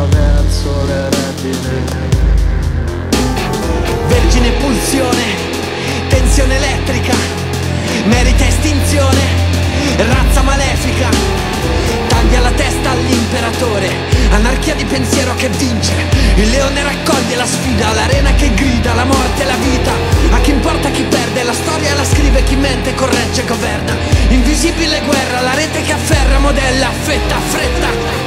attraverso le retine. Vergine pulsione, tensione elettrica, merita estinzione, razza malefica. Taglia la testa all'imperatore, anarchia di pensiero che vince. Il leone raccoglie la sfida, l'arena che grida, la morte e la vita. A chi importa chi perde, la storia la scrive chi mente, corregge e governa. Invisibile guerra, la rete che afferra, modella, fetta, fretta.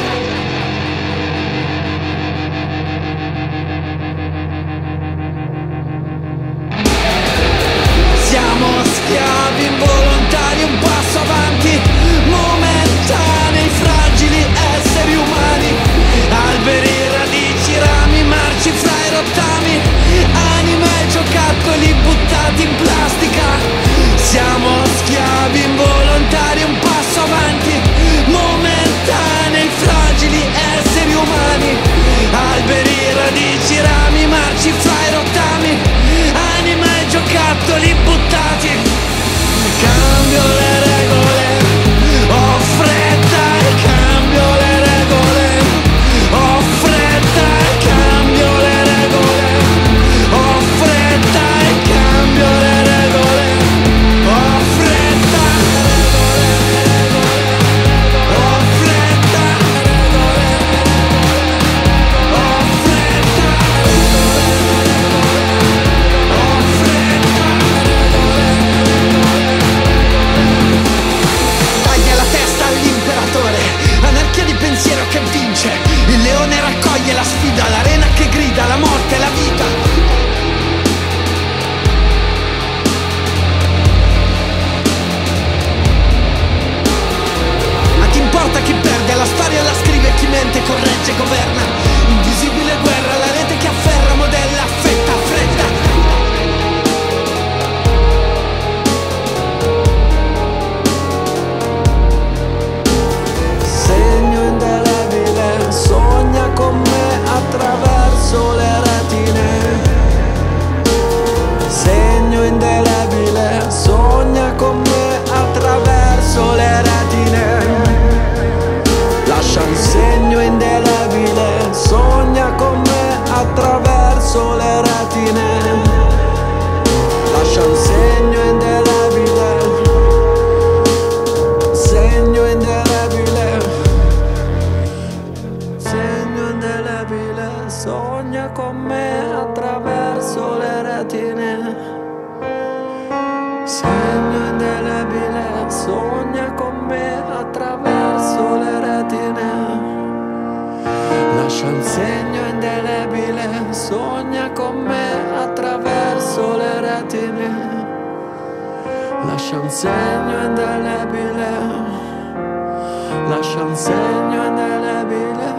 Corregge, governa, invisibile guerra, la rete che afferra, modella, fetta, fretta. Segno indelebile, sogna con me attraverso le retine. Segno indelebile, sogna con me attraverso le retine. Lascia un segno indelebile, sogna con me attraverso le retine. Lascia un segno indelebile, segno indelebile, sogna con me attraverso le retine. Segno indelebile, sogna con me attraverso le retine. Lascia un segno indelebile, sogna con me attraverso le retine. Lascia un segno indelebile, lascia un segno indelebile.